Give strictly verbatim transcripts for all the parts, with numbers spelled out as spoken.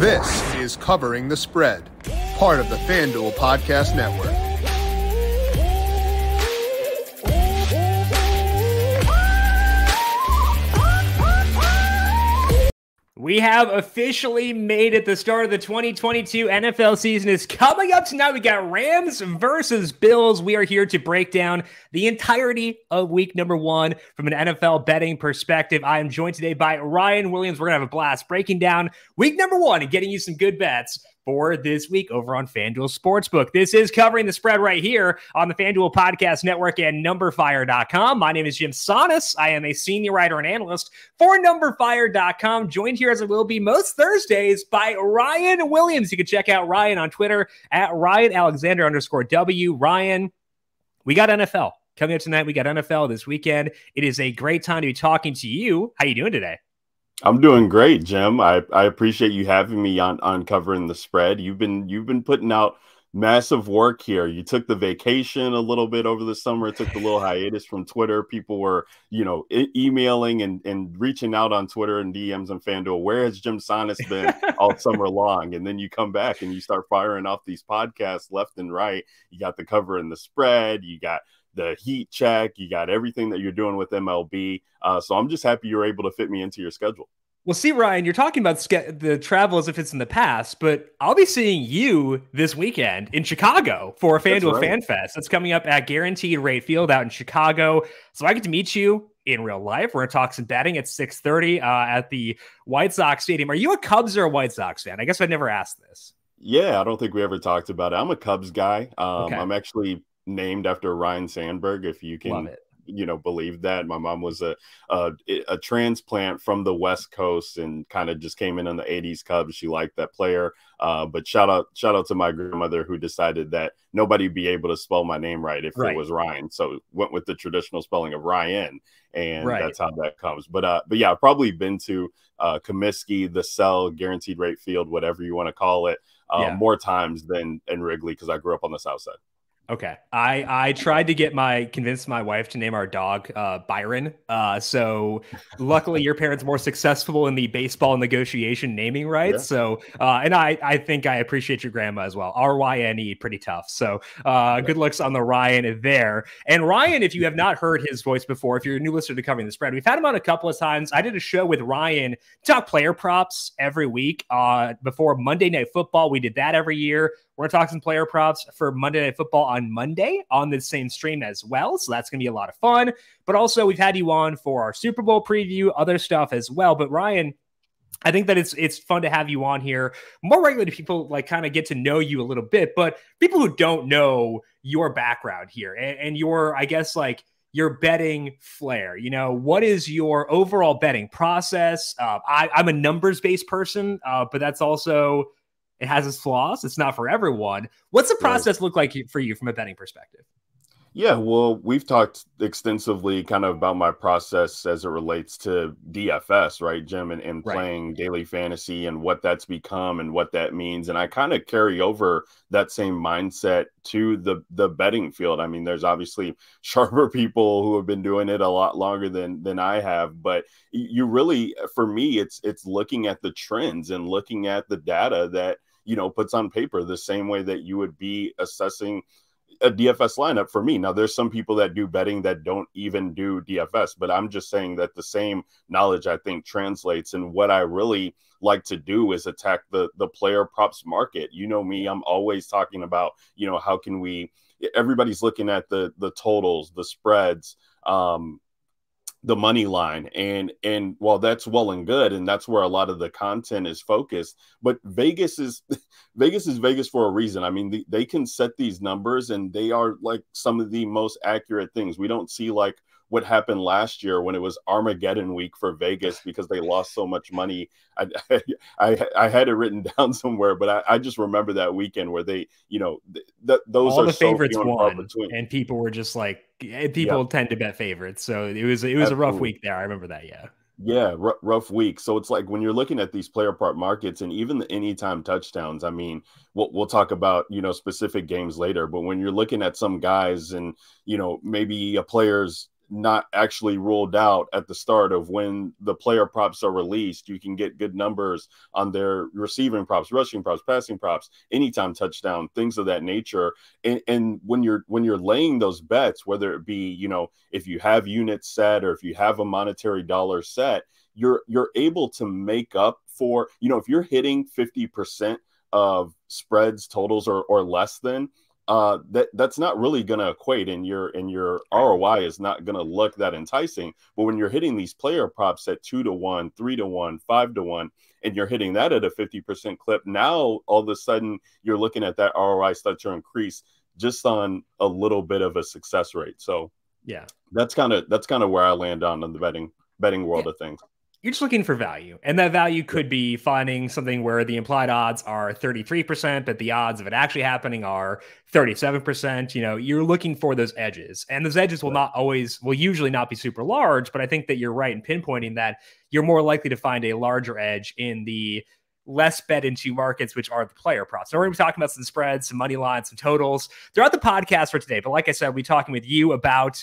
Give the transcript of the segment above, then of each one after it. This is Covering the Spread, part of the FanDuel Podcast Network. We have officially made it. The start of the twenty twenty-two N F L season is coming up tonight. We got Rams versus Bills. We are here to break down the entirety of week number one from an N F L betting perspective. I am joined today by Ryan Williams. We're going to have a blast breaking down week number one and getting you some good bets for this week over on FanDuel Sportsbook. This is Covering the Spread right here on the FanDuel Podcast Network and number fire dot com. My name is Jim Sannes. I am a senior writer and analyst for number fire dot com, joined here as I will be most Thursdays by Ryan Williams. You can check out Ryan on Twitter at Ryan Alexander underscore W. Ryan, we got N F L coming up tonight. We got N F L this weekend. It is a great time to be talking to you. How you doing today? I'm doing great, Jim. I, I appreciate you having me on, on Covering the Spread. You've been you've been putting out massive work here. You took the vacation a little bit over the summer, took the little hiatus from Twitter. People were, you know, e emailing and, and reaching out on Twitter and D Ms and FanDuel. Where has Jim Sannes been all summer long? And then you come back and you start firing off these podcasts left and right. You got the Covering the Spread. You got the Heat Check. You got everything that you're doing with M L B. Uh, so I'm just happy you were able to fit me into your schedule. Well, see, Ryan, you're talking about the travel as if it's in the past, but I'll be seeing you this weekend in Chicago for a FanDuel Fan Fest. That's coming up at Guaranteed Rate Field out in Chicago. So I get to meet you in real life. We're going to talk some betting at six thirty uh, at the White Sox Stadium. Are you a Cubs or a White Sox fan? I guess I never asked this. Yeah, I don't think we ever talked about it. I'm a Cubs guy. Um, okay. I'm actually named after Ryne Sandberg, if you can, you know, believe that. My mom was a, a a transplant from the West Coast and kind of just came in on the eighties Cubs. She liked that player. Uh, but shout out, shout out to my grandmother who decided that nobody would be able to spell my name right if right. it was Ryan. So went with the traditional spelling of Ryan, and right. that's how that comes. But uh, but yeah, I've probably been to uh, Comiskey, the Cell, Guaranteed Rate Field, whatever you want to call it, uh, yeah. more times than in Wrigley because I grew up on the South Side. Okay. I, I tried to get my, convince my wife to name our dog uh, Byron. Uh, so luckily your parents more successful in the baseball negotiation naming rights. Yeah. So, uh, and I, I think I appreciate your grandma as well. R Y N E, pretty tough. So uh, yeah. good looks on the Ryan there. And Ryan, if you have not heard his voice before, if you're a new listener to Covering the Spread, we've had him on a couple of times. I did a show with Ryan to talk player props every week uh, before Monday Night Football. We did that every year. We're going to talk some player props for Monday Night Football on Monday on the same stream as well. So that's going to be a lot of fun. But also we've had you on for our Super Bowl preview, other stuff as well. But Ryan, I think that it's it's fun to have you on here more regularly. People like kind of get to know you a little bit, but people who don't know your background here and, and your, I guess, like your betting flair, you know, what is your overall betting process? Uh, I, I'm a numbers-based person, uh, but that's also... it has its flaws. It's not for everyone. What's the process look like for you from a betting perspective? Yeah, well, we've talked extensively kind of about my process as it relates to D F S, right, Jim, and, and right. playing daily fantasy and what that's become and what that means. And I kind of carry over that same mindset to the, the betting field. I mean, there's obviously sharper people who have been doing it a lot longer than, than I have. But you really, for me, it's it's looking at the trends and looking at the data that, you know, puts on paper the same way that you would be assessing a D F S lineup for me. Now, there's some people that do betting that don't even do D F S, but I'm just saying that the same knowledge I think translates. And what I really like to do is attack the the player props market. You know me, I'm always talking about, you know, how can we, everybody's looking at the the totals, the spreads, um, the money line. And, and while that's well and good, and that's where a lot of the content is focused, but Vegas is, Vegas is Vegas for a reason. I mean, the, they can set these numbers and they are like some of the most accurate things. We don't see like what happened last year when it was Armageddon week for Vegas because they lost so much money. I, I, I had it written down somewhere, but I, I just remember that weekend where they, you know, th th those all are the favorites so won, and people were just like, people yeah. tend to bet favorites. So it was, it was Absolutely. a rough week there. I remember that. Yeah. Yeah. R rough week. So it's like when you're looking at these player prop markets and even the anytime touchdowns, I mean, we'll, we'll talk about, you know, specific games later, but when you're looking at some guys and, you know, maybe a player's not actually ruled out at the start of when the player props are released. You can get good numbers on their receiving props, rushing props, passing props, anytime touchdown, things of that nature. And, and when you're when you're laying those bets, whether it be, you know, if you have units set or if you have a monetary dollar set, you're you're able to make up for, you know, if you're hitting fifty percent of spreads, totals, or or less than, Uh, that that's not really going to equate, and your and your R O I is not going to look that enticing. But when you're hitting these player props at two to one, three to one, five to one, and you're hitting that at a fifty percent clip, now all of a sudden you're looking at that R O I start to increase just on a little bit of a success rate. So yeah, that's kind of that's kind of where I land on in the betting betting world yeah. of things. You're just looking for value, and that value could be finding something where the implied odds are thirty-three percent, but the odds of it actually happening are thirty-seven percent. You know, you're looking for those edges, and those edges will not always, will usually not be super large, but I think that you're right in pinpointing that you're more likely to find a larger edge in the less bet into markets, which are the player props. So we're going to be talking about some spreads, some money lines, some totals throughout the podcast for today. But like I said, we'll be talking with you about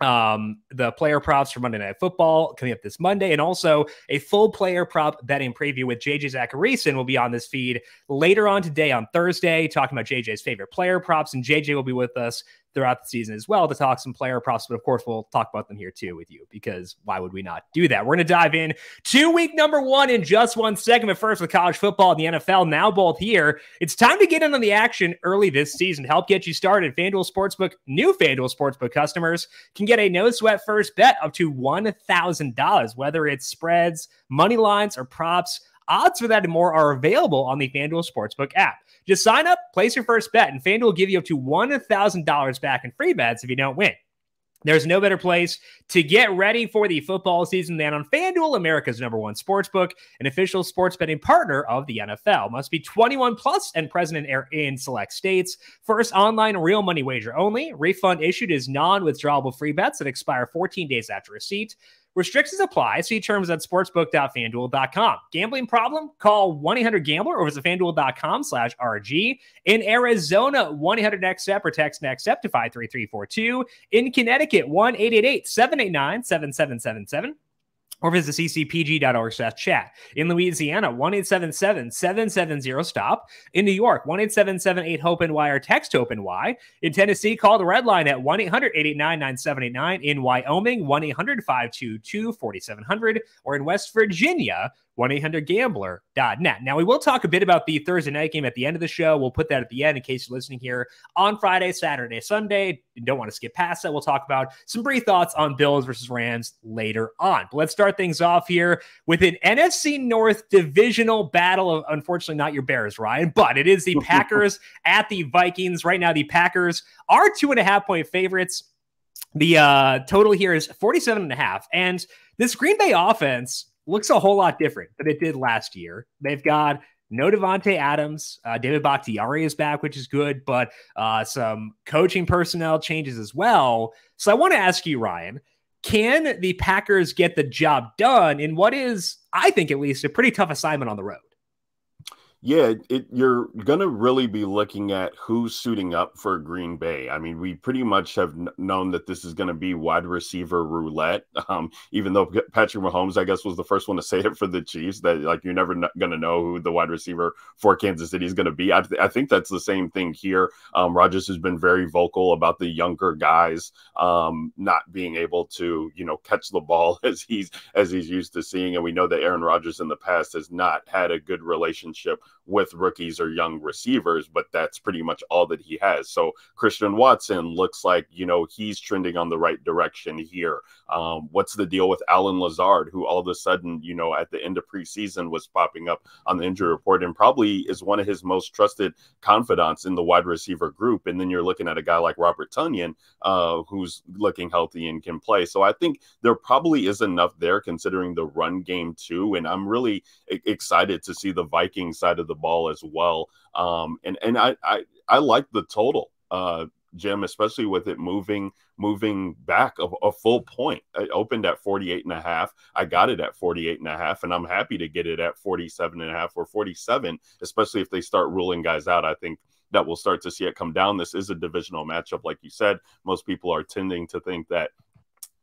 um the player props for Monday Night Football coming up this Monday, and also a full player prop betting preview with J J Zachariason will be on this feed later on today on Thursday, talking about J J's favorite player props, and J J will be with us throughout the season as well to talk some player props, but of course we'll talk about them here too with you, because why would we not do that? We're going to dive in to week number one in just one second, but first with college football and the N F L now both here. It's time to get in on the action early this season. Help get you started. FanDuel Sportsbook, new FanDuel Sportsbook customers can get a no-sweat first bet up to one thousand dollars, whether it's spreads, money lines, or props. Odds for that and more are available on the FanDuel Sportsbook app. Just sign up, place your first bet, and FanDuel will give you up to one thousand dollars back in free bets if you don't win. There's no better place to get ready for the football season than on FanDuel, America's number one sportsbook, an official sports betting partner of the N F L. Must be twenty-one plus and present in, in select states. First online real money wager only. Refund issued is non-withdrawable free bets that expire fourteen days after receipt. Restrictions apply. See terms at sportsbook dot fanduel dot com. Gambling problem? Call one eight hundred gambler or visit fanduel dot com slash R G. In Arizona, one eight hundred next step or text NEXTSTEP to five three three four two. In Connecticut, one eight eight eight seven eight nine seven seven seven seven. Or visit c c p g dot org slash chat. In Louisiana, one eight seven seven seven seven zero stop. In New York, one eight seven seven eight hope N Y or text hope N Y. In Tennessee, call the red line at one eight hundred eight eight nine nine seven eight nine. In Wyoming, one eight hundred five two two four seven zero zero. Or in West Virginia, one eight hundred gambler dot net. Now, we will talk a bit about the Thursday night game at the end of the show. We'll put that at the end in case you're listening here on Friday, Saturday, Sunday. You don't want to skip past that. We'll talk about some brief thoughts on Bills versus Rams later on. But let's start things off here with an N F C North divisional battle of, unfortunately, not your Bears, Ryan, but it is the Packers at the Vikings. Right now, the Packers are two and a half point favorites. The uh, total here is forty-seven and a half. And this Green Bay offense looks a whole lot different than it did last year. They've got no Davante Adams. Uh, David Bakhtiari is back, which is good, but uh, some coaching personnel changes as well. So I want to ask you, Ryan, can the Packers get the job done in what is, I think at least, a pretty tough assignment on the road? Yeah, it, you're going to really be looking at who's suiting up for Green Bay. I mean, we pretty much have known that this is going to be wide receiver roulette, um, even though Patrick Mahomes, I guess, was the first one to say it for the Chiefs, that like you're never going to know who the wide receiver for Kansas City is going to be. I, th I think that's the same thing here. Um, Rodgers has been very vocal about the younger guys um, not being able to, you know, catch the ball as he's, as he's used to seeing. And we know that Aaron Rodgers in the past has not had a good relationship with rookies or young receivers, but that's pretty much all that he has. So Christian Watson looks like, you know, he's trending on the right direction here. Um, what's the deal with Allen Lazard, who all of a sudden, you know, at the end of preseason was popping up on the injury report and probably is one of his most trusted confidants in the wide receiver group. And then you're looking at a guy like Robert Tonyan, uh, who's looking healthy and can play. So I think there probably is enough there considering the run game too. And I'm really excited to see the Vikings side of the ball as well, um and and I I, I like the total, uh Jim, especially with it moving moving back a, a full point. It opened at forty-eight and a half. I got it at forty-eight and a half, and I'm happy to get it at forty-seven and a half or forty-seven, especially if they start ruling guys out. I think that we'll start to see it come down. This is a divisional matchup, like you said. Most people are tending to think that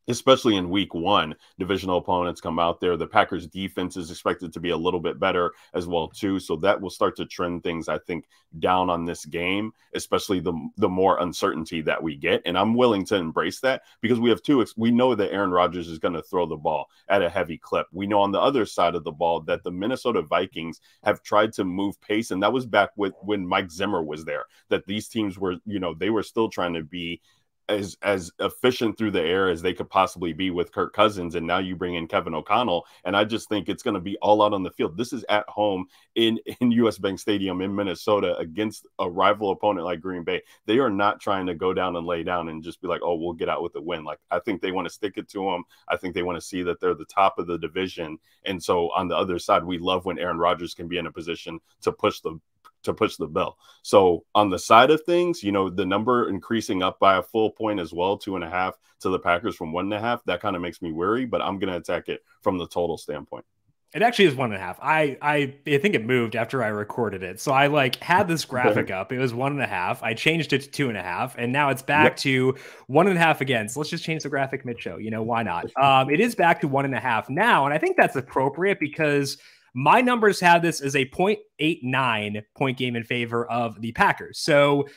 especially in week one, divisional opponents come out there. The Packers defense is expected to be a little bit better as well, too. So that will start to trend things, I think, down on this game, especially the, the more uncertainty that we get. And I'm willing to embrace that because we have two. We know that Aaron Rodgers is going to throw the ball at a heavy clip. We know on the other side of the ball that the Minnesota Vikings have tried to move pace. And that was back with when Mike Zimmer was there, that these teams were, you know, they were still trying to be as as efficient through the air as they could possibly be with Kirk Cousins. And now you bring in Kevin O'Connell, and I just think it's going to be all out on the field. This is at home in, in U S Bank Stadium in Minnesota against a rival opponent like Green Bay. They are not trying to go down and lay down and just be like, oh, we'll get out with a win. Like, I think they want to stick it to them. I think they want to see that they're the top of the division. And so on the other side, we love when Aaron Rodgers can be in a position to push the to push the bell. So on the side of things, you know, the number increasing up by a full point as well, two and a half to the Packers from one and a half, that kind of makes me wary, but I'm going to attack it from the total standpoint. It actually is one and a half. I, I I think it moved after I recorded it. So I like had this graphic up. It was one and a half. I changed it to two and a half. And now it's back yep. to one and a half again. So let's just change the graphic mid-show. You know, why not? Um, it is back to one and a half now. And I think that's appropriate because my numbers have this as a point eight nine point game in favor of the Packers. So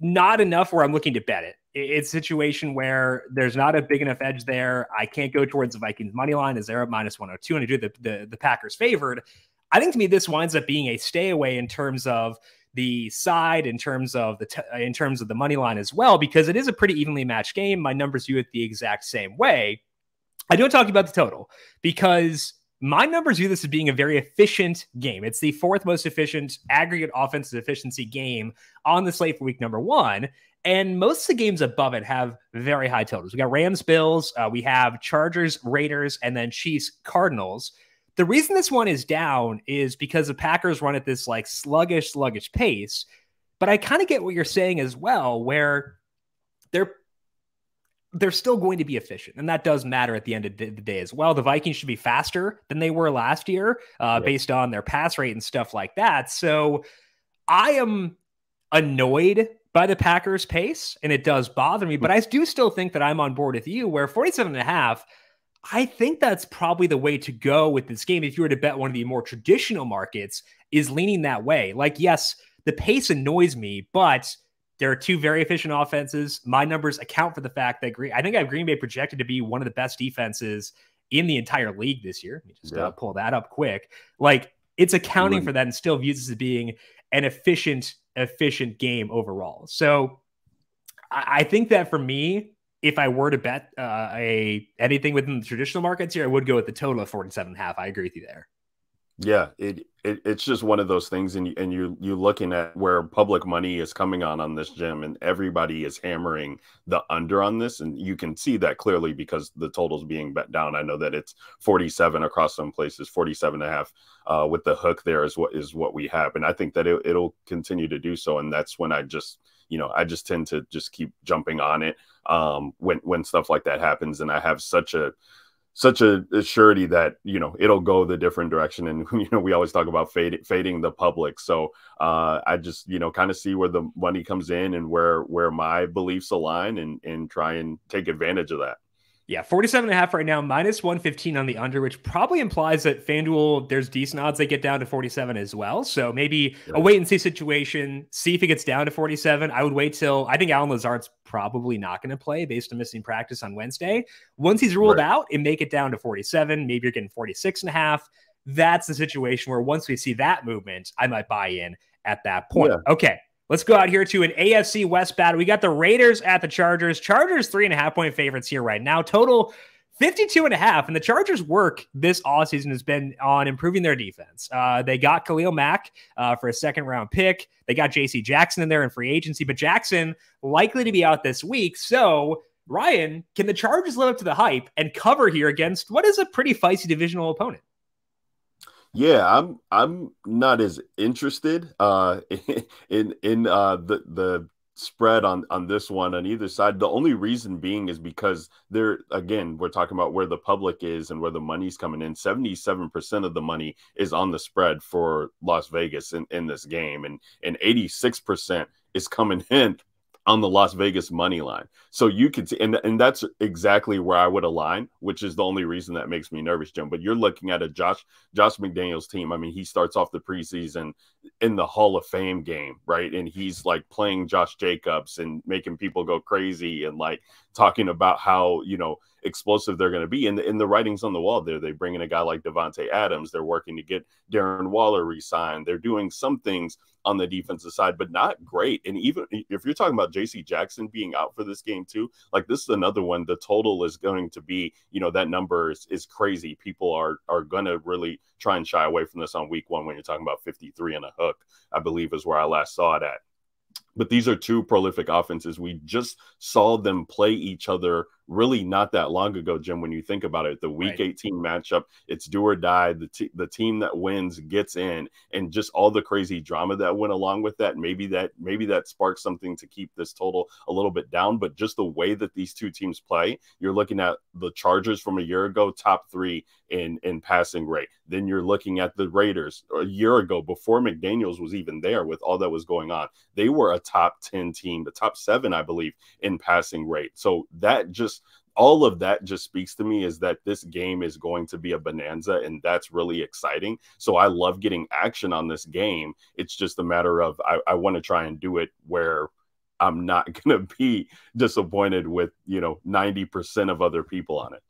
not enough where I'm looking to bet it. It's a situation where there's not a big enough edge there. I can't go towards the Vikings money line as they're at minus one oh two, and I do the, the, the Packers favored. I think to me, this winds up being a stay away in terms of the side, in terms of the, t in terms of the money line as well, because it is a pretty evenly matched game. My numbers view it the exact same way. I don't talk about the total because my numbers view this as being a very efficient game. It's the fourth most efficient aggregate offensive efficiency game on the slate for week number one. And most of the games above it have very high totals. We got Rams, Bills. Uh, we have Chargers, Raiders, and then Chiefs, Cardinals. The reason this one is down is because the Packers run at this like sluggish, sluggish pace. But I kind of get what you're saying as well, where they're they're still going to be efficient. And that does matter at the end of the day as well. The Vikings should be faster than they were last year uh, yeah. based on their pass rate and stuff like that. So I am annoyed by the Packers pace, and it does bother me, but I do still think that I'm on board with you where forty-seven and a half, I think that's probably the way to go with this game. If you were to bet one of the more traditional markets is leaning that way. Like, yes, the pace annoys me, but there are two very efficient offenses. My numbers account for the fact that Green, I think I have Green Bay projected to be one of the best defenses in the entire league this year. Let me just yeah. uh, pull that up quick. Like, it's accounting mm-hmm. for that and still views this as being an efficient, efficient game overall. So I, I think that for me, if I were to bet uh, a anything within the traditional markets here, I would go with the total of forty-seven and a half. I agree with you there. Yeah, it, it it's just one of those things, and and you you looking at where public money is coming on on this, Jim, and everybody is hammering the under on this, and you can see that clearly because the total's being bet down. I know that it's forty-seven across some places, forty-seven and a half uh, with the hook there is what is what we have, and I think that it, it'll continue to do so, and that's when I just. You know, I just tend to just keep jumping on it um, when when stuff like that happens, and I have such a such a, a surety that, you know, it'll go the different direction. And, you know, we always talk about fade, fading the public. So uh, I just, you know, kind of see where the money comes in and where where my beliefs align and, and try and take advantage of that. Yeah, forty-seven and a half right now, minus one fifteen on the under, which probably implies that FanDuel, there's decent odds they get down to forty-seven as well. So maybe yeah. a wait-and-see situation, see if it gets down to forty-seven. I would wait till, I think Alan Lazard's probably not going to play based on missing practice on Wednesday. Once he's ruled right. out, it may get down to forty-seven. Maybe you're getting forty-six and a half. That's the situation where once we see that movement, I might buy in at that point. Yeah. Okay. Let's go out here to an A F C West battle. We got the Raiders at the Chargers. Chargers three and a half point favorites here right now. Total fifty-two and a half. And the Chargers' work this offseason has been on improving their defense. Uh, they got Khalil Mack uh, for a second round pick. They got J C Jackson in there in free agency, but Jackson likely to be out this week. So Ryan, can the Chargers live up to the hype and cover here against what is a pretty feisty divisional opponent? Yeah, I'm I'm not as interested uh, in in uh, the the spread on on this one on either side. The only reason being is because they're, again, we're talking about where the public is and where the money's coming in. seventy-seven percent of the money is on the spread for Las Vegas in, in this game, and and eighty-six percent is coming in on the Las Vegas money line. So you could see, and, and that's exactly where I would align, which is the only reason that makes me nervous, Jim. But you're looking at a Josh, Josh McDaniels team. I mean, he starts off the preseason in the Hall of Fame game, right? And he's like playing Josh Jacobs and making people go crazy and like talking about how, you know, explosive they're going to be. And in the writing's on the wall there. They bring in a guy like Davante Adams. They're working to get Darren Waller re-signed. They're doing some things on the defensive side, but not great. And even if you're talking about J C Jackson being out for this game too, like this is another one, the total is going to be, you know, that number is, is crazy. People are are going to really try and shy away from this on week one when you're talking about fifty-three and a hook, I believe is where I last saw it at. But these are two prolific offenses. We just saw them play each other really not that long ago, Jim, when you think about it. The week right. eighteen matchup, it's do or die. The, t the team that wins gets in, and just all the crazy drama that went along with that. Maybe that maybe that sparks something to keep this total a little bit down, but just the way that these two teams play, you're looking at the Chargers from a year ago, top three in, in passing rate. Then you're looking at the Raiders a year ago before McDaniels was even there with all that was going on. They were a top ten team, the top seven, I believe, in passing rate. So that just all of that just speaks to me is that this game is going to be a bonanza, and that's really exciting. So I love getting action on this game. It's just a matter of I, I want to try and do it where I'm not going to be disappointed with, you know, ninety percent of other people on it.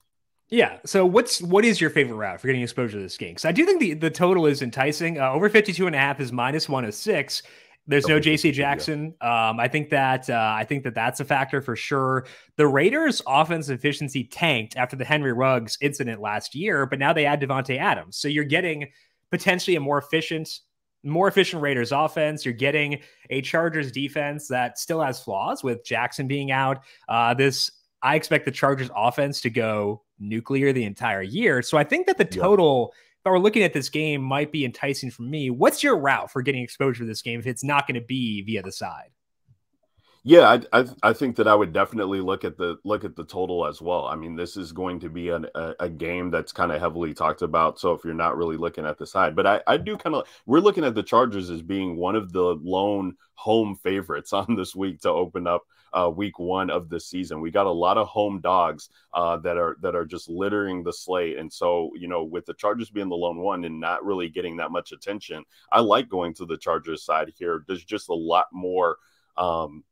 Yeah. So what's what is your favorite route for getting exposure to this game? Because I do think the, the total is enticing. Uh, over fifty-two and a half is minus one oh six. There's no J C Jackson. Um, I think that uh, I think that that's a factor for sure. The Raiders' offense efficiency tanked after the Henry Ruggs incident last year, but now they add Davante Adams. So you're getting potentially a more efficient, more efficient Raiders offense. You're getting a Chargers defense that still has flaws with Jackson being out. Uh, this I expect the Chargers offense to go nuclear the entire year. So I think that the total. Yeah. But we're looking at this game might be enticing for me. What's your route for getting exposure to this game if it's not going to be via the side? Yeah, I, I I think that I would definitely look at the look at the total as well. I mean, this is going to be an, a, a game that's kind of heavily talked about. So if you're not really looking at the side, but I, I do kind of we're looking at the Chargers as being one of the lone home favorites on this week to open up uh, week one of the season. We got a lot of home dogs uh, that are that are just littering the slate, and so you know, with the Chargers being the lone one and not really getting that much attention, I like going to the Chargers side here. There's just a lot more. Um,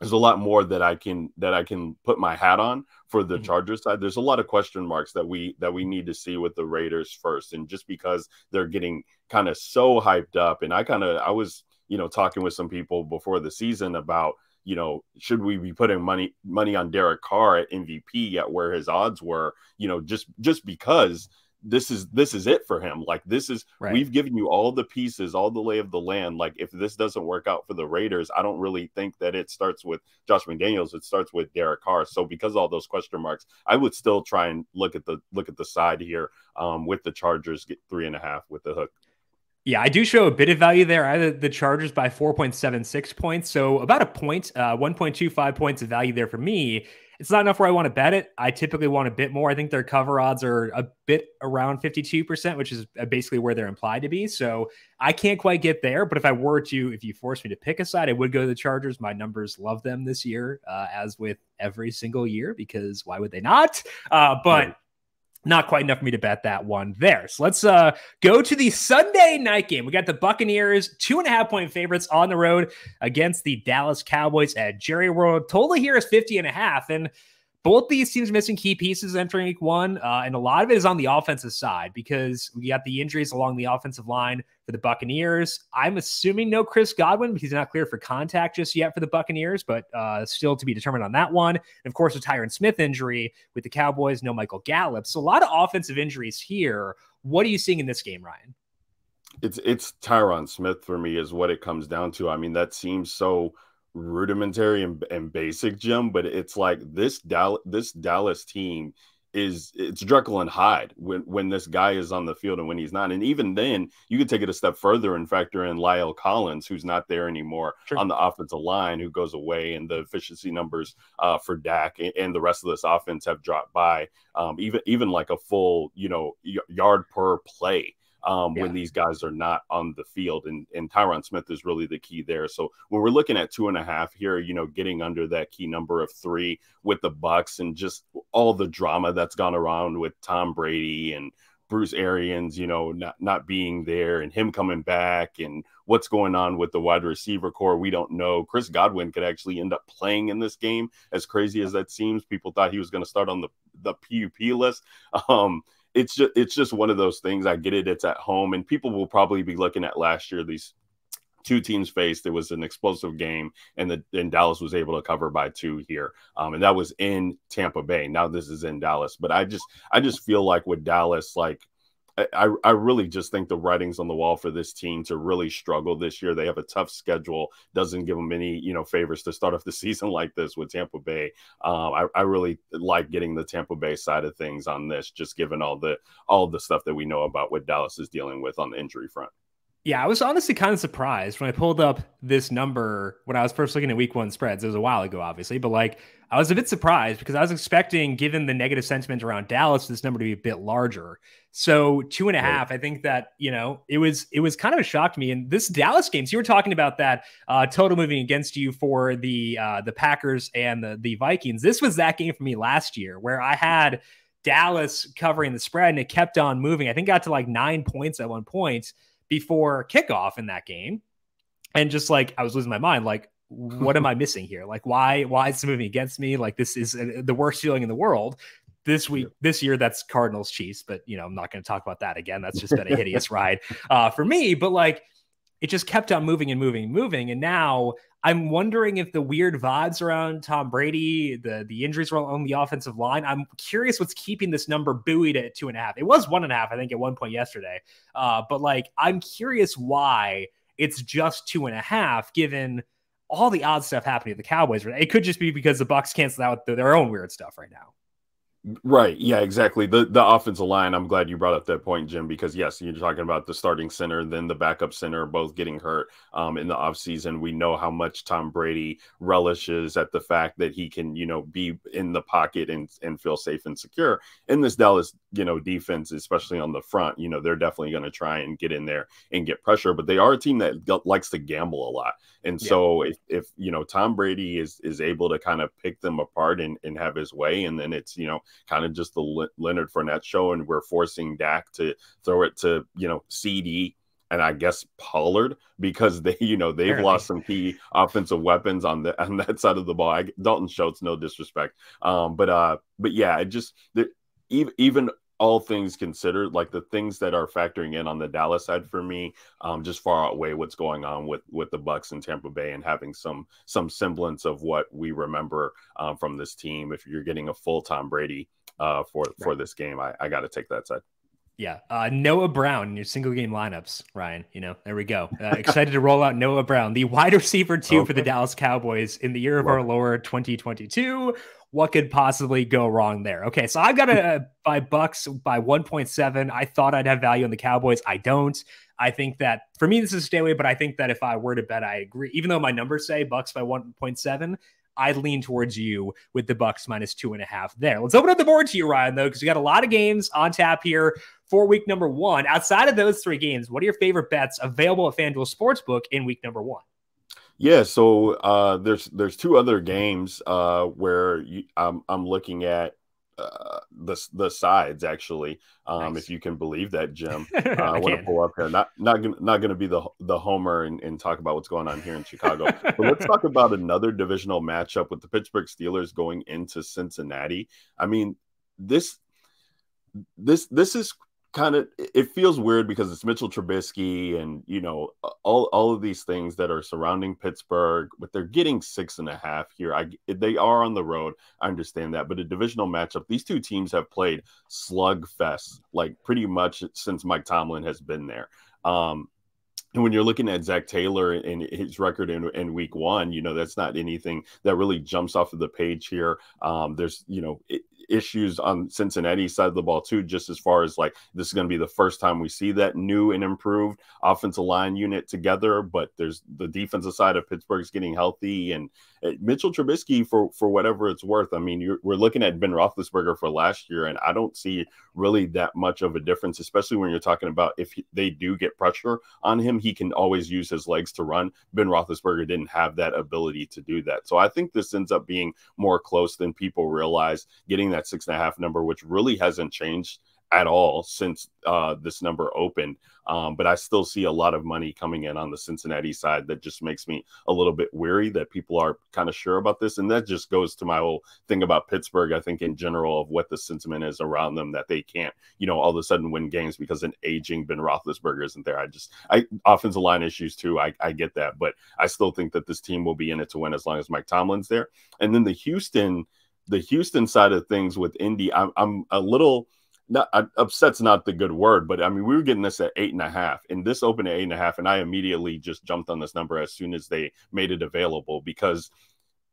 There's a lot more that I can that I can put my hat on for the mm-hmm. Chargers side. There's a lot of question marks that we that we need to see with the Raiders first, and just because they're getting kind of so hyped up, and I kind of I was you know talking with some people before the season about you know should we be putting money money on Derek Carr at M V P at where his odds were, you know just just because. This is this is it for him. Like this is right. We've given you all the pieces, all the lay of the land. Like if this doesn't work out for the Raiders, I don't really think that it starts with Josh McDaniels. It starts with Derek Carr. So because of all those question marks, I would still try and look at the look at the side here um, with the Chargers get three and a half with the hook. Yeah, I do show a bit of value there. I had the Chargers by four point seven six points, so about a point, uh, one point two five points of value there for me. It's not enough where I want to bet it. I typically want a bit more. I think their cover odds are a bit around fifty-two percent, which is basically where they're implied to be. So I can't quite get there. But if I were to, if you forced me to pick a side, I would go to the Chargers. My numbers love them this year, uh, as with every single year, because why would they not? Uh, but not quite enough for me to bet that one there. So let's uh, go to the Sunday night game. We got the Buccaneers, two and a half point favorites on the road against the Dallas Cowboys at Jerry World. Total here is fifty and a half. And both these teams are missing key pieces entering week one. Uh, and a lot of it is on the offensive side because we got the injuries along the offensive line for the Buccaneers. I'm assuming no Chris Godwin, because he's not clear for contact just yet for the Buccaneers, but uh, still to be determined on that one. And of course, the Tyron Smith injury with the Cowboys, no Michael Gallup. So a lot of offensive injuries here. What are you seeing in this game, Ryan? It's, it's Tyron Smith for me is what it comes down to. I mean, that seems so rudimentary and, and basic, Jim, but it's like this Dallas this Dallas team is it's Jekyll and Hyde when when this guy is on the field and when he's not. And even then you could take it a step further and factor in La'el Collins, who's not there anymore sure. on the offensive line, who goes away, and the efficiency numbers uh for Dak and, and the rest of this offense have dropped by um even even like a full you know yard per play um, yeah. when these guys are not on the field. And, and Tyron Smith is really the key there. So when we're looking at two and a half here, you know, getting under that key number of three with the Bucks and just all the drama that's gone around with Tom Brady and Bruce Arians, you know, not, not being there and him coming back and what's going on with the wide receiver core. We don't know. Chris Godwin could actually end up playing in this game, as crazy as that seems. People thought he was going to start on the, the P U P list. Um, it's just, it's just one of those things. I get it. It's at home, and people will probably be looking at last year. These two teams faced, it was an explosive game, and the and Dallas was able to cover by two here, um and that was in Tampa Bay. Now this is in Dallas, but I just I just feel like with Dallas, like I I really just think the writing's on the wall for this team to really struggle this year. They have a tough schedule, doesn't give them any, you know, favors to start off the season like this with Tampa Bay. Um, I, I really like getting the Tampa Bay side of things on this, just given all the all the stuff that we know about what Dallas is dealing with on the injury front. Yeah, I was honestly kind of surprised when I pulled up this number when I was first looking at week one spreads. It was a while ago, obviously, but like I was a bit surprised because I was expecting, given the negative sentiment around Dallas, this number to be a bit larger. So two and a half, I think that, you know, it was it was kind of a shock to me. And this Dallas game, so you were talking about that uh, total moving against you for the uh, the Packers and the, the Vikings. This was that game for me last year where I had Dallas covering the spread and it kept on moving. I think it got to like nine points at one point before kickoff in that game. And just like, I was losing my mind. Like, what am I missing here? Like, why, why is it moving against me? Like, this is a, the worst feeling in the world. This week, this year, that's Cardinals Chiefs, but you know, I'm not going to talk about that again. That's just been a hideous ride uh, for me, but like, it just kept on moving and moving and moving. And now I'm wondering if the weird vibes around Tom Brady, the, the injuries were on the offensive line. I'm curious what's keeping this number buoyed at two and a half. It was one and a half, I think, at one point yesterday. Uh, but like, I'm curious why it's just two and a half, given all the odd stuff happening to the Cowboys. It could just be because the Bucs canceled out their own weird stuff right now. Right. Yeah, exactly. The the offensive line, I'm glad you brought up that point, Jim, because, yes, you're talking about the starting center, then the backup center, both getting hurt um, in the offseason. We know how much Tom Brady relishes at the fact that he can, you know, be in the pocket and, and feel safe and secure. And this Dallas, you know, defense, especially on the front, you know, they're definitely going to try and get in there and get pressure. But they are a team that likes to gamble a lot. And yeah. so if, if, you know, Tom Brady is is able to kind of pick them apart and, and have his way, and then it's, you know, kind of just the Leonard Fournette show, and we're forcing Dak to throw it to, you know, C D and I guess Pollard, because they, you know, they've Apparently. lost some key offensive weapons on the on that side of the ball. I, Dalton Schultz, no disrespect, um, but uh, but yeah, it just the, even even. all things considered, like the things that are factoring in on the Dallas side for me, um, just far outweigh what's going on with with the Bucs and Tampa Bay, and having some some semblance of what we remember um, from this team. If you're getting a full Tom Brady uh, for right. for this game, I, I got to take that side. Yeah, uh, Noah Brown in your single game lineups, Ryan. You know, there we go. Uh, excited to roll out Noah Brown, the wide receiver two okay. for the Dallas Cowboys in the year of right. our Lord twenty twenty-two. What could possibly go wrong there? Okay, so I've got a by B U C S by one point seven. I thought I'd have value on the Cowboys. I don't. I think that for me this is a stay away, but I think that if I were to bet, I agree. Even though my numbers say B U C S by one point seven. I'd lean towards you with the Bucs minus two and a half there. Let's open up the board to you, Ryan, though, because we got a lot of games on tap here for week number one. Outside of those three games, what are your favorite bets available at FanDuel Sportsbook in week number one? Yeah, so uh, there's there's two other games uh, where you, I'm, I'm looking at uh, the the sides, actually. Um, nice. If you can believe that, Jim, uh, I, I want to pull up here. Not not gonna, not going to be the the homer and, and talk about what's going on here in Chicago. But let's talk about another divisional matchup with the Pittsburgh Steelers going into Cincinnati. I mean, this this this is kind of, it feels weird because it's Mitchell Trubisky and, you know, all all of these things that are surrounding Pittsburgh, but they're getting six and a half here. I they are on the road. I understand that, but a divisional matchup. These two teams have played slugfest, like pretty much since Mike Tomlin has been there. Um, And when you're looking at Zach Taylor and his record in, in week one, you know, that's not anything that really jumps off of the page here. Um, there's, you know, it, issues on Cincinnati's side of the ball too, just as far as like this is going to be the first time we see that new and improved offensive line unit together. But there's the defensive side of Pittsburgh's getting healthy, and Mitchell Trubisky, for for whatever it's worth, I mean, you're, we're looking at Ben Roethlisberger for last year, and I don't see really that much of a difference, especially when you're talking about if he, they do get pressure on him, he can always use his legs to run. Ben Roethlisberger didn't have that ability to do that. So I think this ends up being more close than people realize, getting that six and a half number, which really hasn't changed at all since uh, this number opened. Um, but I still see a lot of money coming in on the Cincinnati side. That just makes me a little bit weary that people are kind of sure about this. And that just goes to my whole thing about Pittsburgh, I think, in general, of what the sentiment is around them, that they can't, you know, all of a sudden win games because an aging Ben Roethlisberger isn't there. I just, I offensive line issues too. I, I get that, but I still think that this team will be in it to win as long as Mike Tomlin's there. And then the Houston, the Houston side of things with Indy, I'm, I'm a little, not uh, upset's not the good word, but I mean, we were getting this at eight and a half, and this opened at eight and a half, and I immediately just jumped on this number as soon as they made it available, because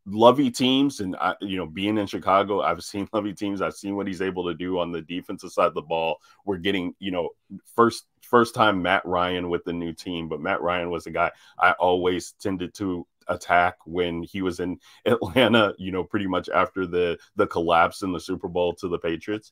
Lovey teams, and I, you know, being in Chicago, I've seen Lovey teams, I've seen what he's able to do on the defensive side of the ball. We're getting, you know, first first time Matt Ryan with the new team, but Matt Ryan was a guy I always tended to attack when he was in Atlanta, you know, pretty much after the the collapse in the Super Bowl to the Patriots.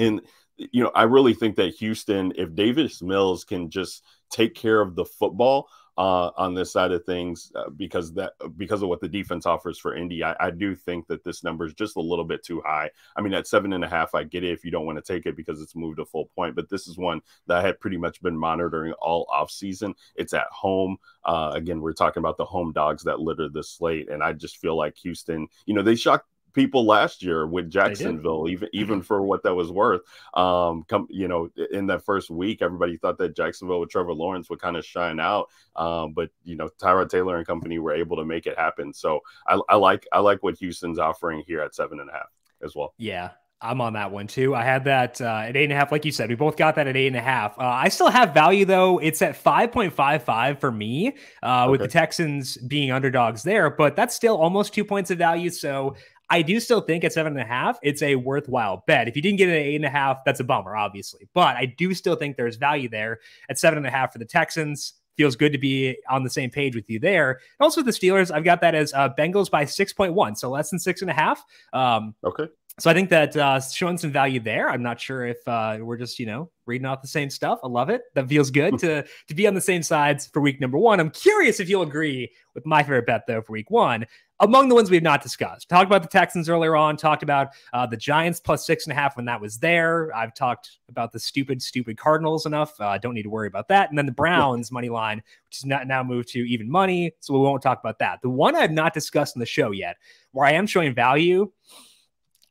And, you know, I really think that Houston, if Davis Mills can just take care of the football uh, on this side of things, uh, because that because of what the defense offers for Indy, I, I do think that this number is just a little bit too high. I mean, at seven and a half, I get it if you don't want to take it because it's moved a full point. But this is one that I had pretty much been monitoring all offseason. It's at home. Uh, again, we're talking about the home dogs that litter the slate. And I just feel like Houston, you know, they shocked people last year with Jacksonville, even even for what that was worth. Um, come, you know, in that first week, everybody thought that Jacksonville with Trevor Lawrence would kind of shine out, um, but you know, Tyrod Taylor and company were able to make it happen. So I, I like I like what Houston's offering here at seven and a half as well. Yeah, I'm on that one too. I had that uh, at eight and a half, like you said. We both got that at eight and a half. Uh, I still have value though. It's at five point five five for me, uh, with okay. the Texans being underdogs there, but that's still almost two points of value. So I do still think at seven and a half, it's a worthwhile bet. If you didn't get an eight and a half, that's a bummer, obviously. But I do still think there's value there at seven and a half for the Texans. Feels good to be on the same page with you there. And also with the Steelers, I've got that as uh, Bengals by six point one, so less than six and a half. Um, okay. So I think that uh, showing some value there. I'm not sure if uh, we're just, you know, reading off the same stuff. I love it. That feels good to, to be on the same sides for week number one. I'm curious if you'll agree with my favorite bet, though, for week one. Among the ones we've not discussed, talked about the Texans earlier on, talked about uh, the Giants plus six and a half when that was there. I've talked about the stupid, stupid Cardinals enough. I uh, don't need to worry about that. And then the Browns money line, which is not now moved to even money. So we won't talk about that. The one I've not discussed in the show yet, where I am showing value,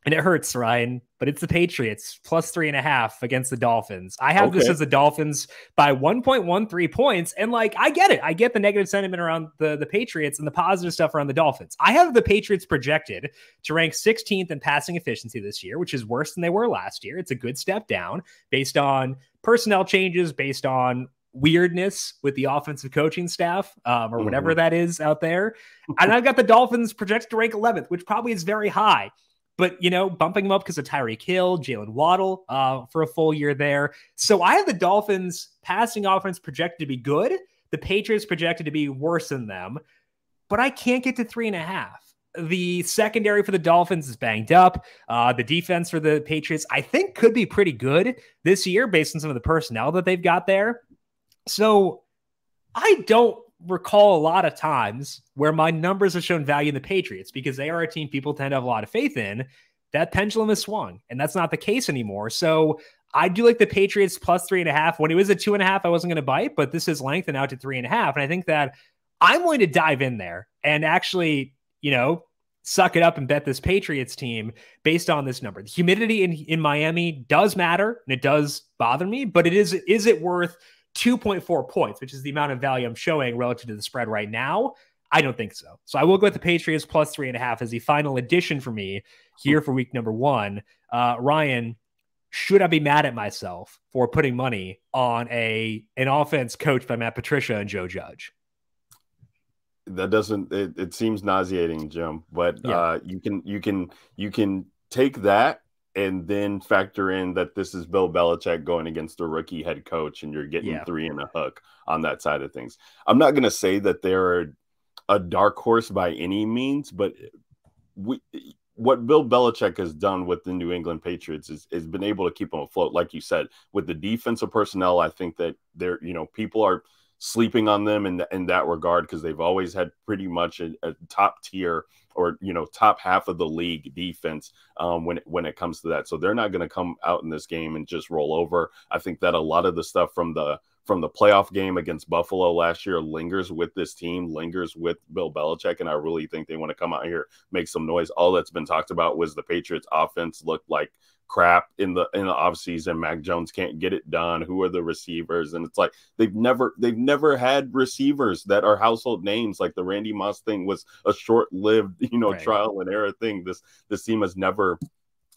and it hurts, Ryan, but it's the Patriots plus three and a half against the Dolphins. I have okay. this as the Dolphins by one point one three points. And like, I get it. I get the negative sentiment around the, the Patriots and the positive stuff around the Dolphins. I have the Patriots projected to rank sixteenth in passing efficiency this year, which is worse than they were last year. It's a good step down based on personnel changes, based on weirdness with the offensive coaching staff, um, or whatever mm-hmm. that is out there. And I've got the Dolphins projected to rank eleventh, which probably is very high. But, you know, bumping them up because of Tyreek Hill, Jalen Waddle uh, for a full year there. So I have the Dolphins passing offense projected to be good. The Patriots projected to be worse than them. But I can't get to three and a half. The secondary for the Dolphins is banged up. Uh, the defense for the Patriots, I think, could be pretty good this year based on some of the personnel that they've got there. So I don't recall a lot of times where my numbers have shown value in the Patriots because they are a team people tend to have a lot of faith in. That pendulum has swung, and that's not the case anymore. So I do like the Patriots plus three and a half. When it was a two and a half, I wasn't going to bite, but this is lengthened out to three and a half. And I think that I'm going to dive in there and actually, you know, suck it up and bet this Patriots team based on this number. The humidity in, in Miami does matter, and it does bother me, but it is, is it worth two point four points, which is the amount of value I'm showing relative to the spread right now? I don't think so. So I will go with the Patriots plus three and a half as the final addition for me here for week number one. Uh, Ryan, should I be mad at myself for putting money on a an offense coached by Matt Patricia and Joe Judge? That doesn't, it, it seems nauseating, Jim, but yeah. uh, you can, you can, you can take that and then factor in that this is Bill Belichick going against a rookie head coach, and you're getting yeah. three and a hook on that side of things. I'm not going to say that they're a dark horse by any means, but we, what Bill Belichick has done with the New England Patriots is, is been able to keep them afloat. Like you said, with the defensive personnel, I think that they're, you know, people are sleeping on them in, the, in that regard, because they've always had pretty much a, a top tier or, you know, top half of the league defense um, when, when it comes to that. So they're not going to come out in this game and just roll over. I think that a lot of the stuff from the from the playoff game against Buffalo last year lingers with this team, lingers with Bill Belichick, and I really think they want to come out here, make some noise. All that's been talked about was the Patriots offense looked like crap in the in the offseason. Mac Jones can't get it done. Who are the receivers? And it's like they've never they've never had receivers that are household names. Like the Randy Moss thing was a short-lived, you know, right. trial and error thing. This this team has never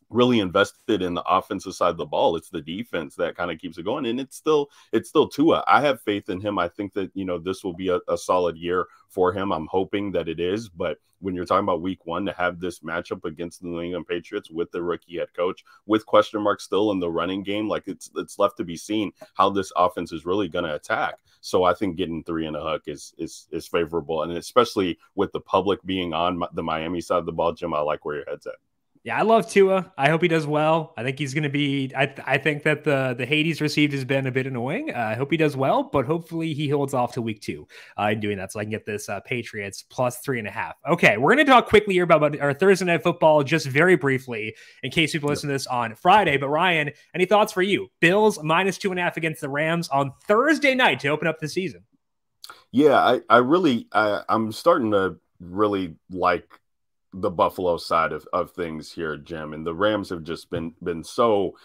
really invested in the offensive side of the ball. It's the defense that kind of keeps it going, and it's still it's still Tua. I have faith in him. I think that, you know, this will be a, a solid year for him. I'm hoping that it is, but when you're talking about week one, to have this matchup against the New England Patriots with the rookie head coach, with question marks still in the running game, like it's it's left to be seen how this offense is really going to attack. So I think getting three and a hook is is is favorable, and especially with the public being on the Miami side of the ball, Jim, I like where your head's at. Yeah, I love Tua. I hope he does well. I think he's going to be, I, th I think that the, the hate he's received has been a bit annoying. Uh, I hope he does well, but hopefully he holds off to week two uh, in doing that. So I can get this uh, Patriots plus three and a half. Okay. We're going to talk quickly here about our Thursday night football, just very briefly in case people listen to this on Friday, but Ryan, any thoughts for you? Bills minus two and a half against the Rams on Thursday night to open up the season. Yeah, I, I really, I, I'm starting to really like the Buffalo side of, of things here, Jim, and the Rams have just been been so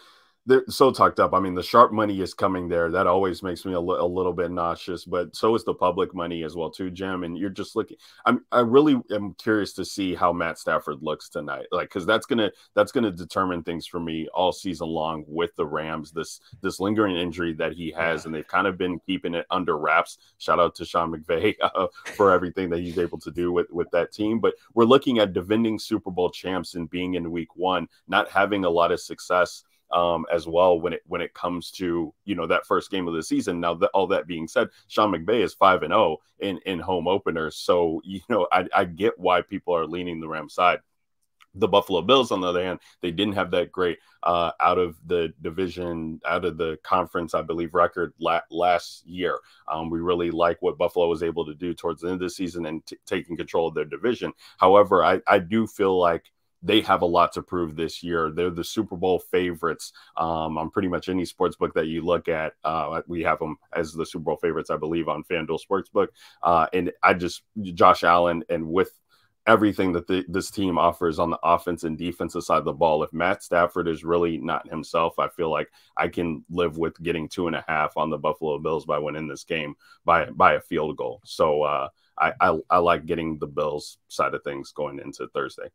they're so tucked up. I mean, the sharp money is coming there. That always makes me a, li a little bit nauseous, but so is the public money as well too, Jim. And you're just looking. I'm I really am curious to see how Matt Stafford looks tonight, like because that's gonna that's gonna determine things for me all season long with the Rams. This this lingering injury that he has, and they've kind of been keeping it under wraps. Shout out to Sean McVay uh, for everything that he's able to do with with that team. But we're looking at defending Super Bowl champs and being in Week One, not having a lot of success um as well when it when it comes to, you know, that first game of the season. Now that all that being said, Sean McVay is five and oh in in home openers, so you know I, I get why people are leaning the Rams side. The Buffalo Bills, on the other hand, they didn't have that great uh, out of the division, out of the conference, I believe, record la last year. Um, we really like what Buffalo was able to do towards the end of the season and t taking control of their division. However, I I do feel like they have a lot to prove this year. They're the Super Bowl favorites um, on pretty much any sports book that you look at. Uh, we have them as the Super Bowl favorites, I believe, on FanDuel Sportsbook. Uh, and I just, Josh Allen, and with everything that the, this team offers on the offense and defensive side of the ball, if Matt Stafford is really not himself, I feel like I can live with getting two and a half on the Buffalo Bills by winning this game by by a field goal. So uh, I, I, I like getting the Bills side of things going into Thursday.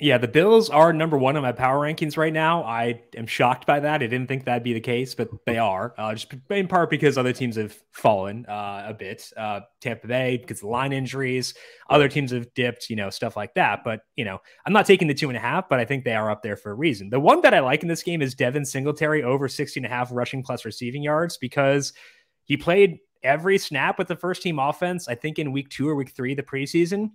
Yeah, the Bills are number one on my power rankings right now. I am shocked by that. I didn't think that'd be the case, but they are, uh, just in part because other teams have fallen uh, a bit. Uh, Tampa Bay, because of line injuries, other teams have dipped, you know, stuff like that. But, you know, I'm not taking the two and a half, but I think they are up there for a reason. The one that I like in this game is Devin Singletary over sixteen and a half rushing plus receiving yards, because he played every snap with the first team offense, I think in week two or week three of the preseason.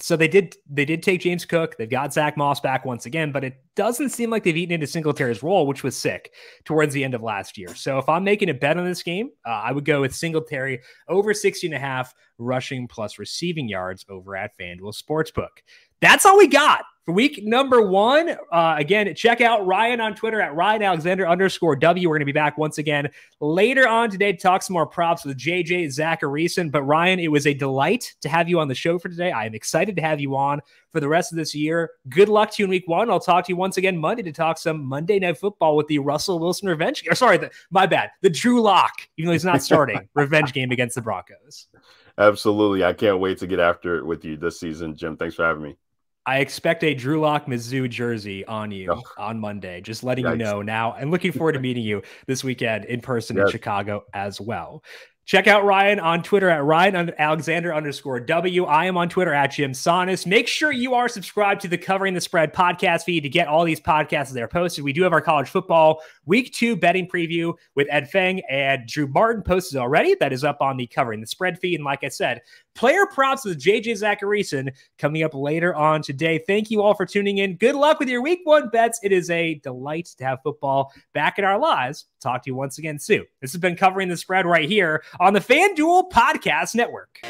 So they did they did take James Cook. They've got Zach Moss back once again, but it doesn't seem like they've eaten into Singletary's role, which was sick towards the end of last year. So if I'm making a bet on this game, uh, I would go with Singletary over sixteen and a half rushing plus receiving yards over at FanDuel Sportsbook. That's all we got for week number one. Uh, again, check out Ryan on Twitter at Ryan Alexander underscore W. We're going to be back once again later on today to talk some more props with J J Zachariason. But Ryan, it was a delight to have you on the show for today. I am excited to have you on for the rest of this year. Good luck to you in week one. I'll talk to you once again Monday to talk some Monday Night Football with the Russell Wilson revenge. Or sorry, the, my bad. The Drew Lock, even though he's not starting, revenge game against the Broncos. Absolutely. I can't wait to get after it with you this season, Jim. Thanks for having me. I expect a Drew Lock Mizzou jersey on you oh. on Monday. Just letting Yikes. you know now. I'm looking forward to meeting you this weekend in person yes. in Chicago as well. Check out Ryan on Twitter at Ryan Alexander underscore W. I am on Twitter at Jim Sannes. Make sure you are subscribed to the Covering the Spread podcast feed to get all these podcasts that are posted. We do have our college football week two betting preview with Ed Feng and Drew Martin posted already. That is up on the Covering the Spread feed. And like I said, player props with J J Zachariason coming up later on today. Thank you all for tuning in. Good luck with your week one bets. It is a delight to have football back in our lives. Talk to you once again soon. This has been Covering the Spread right here on the FanDuel Podcast Network.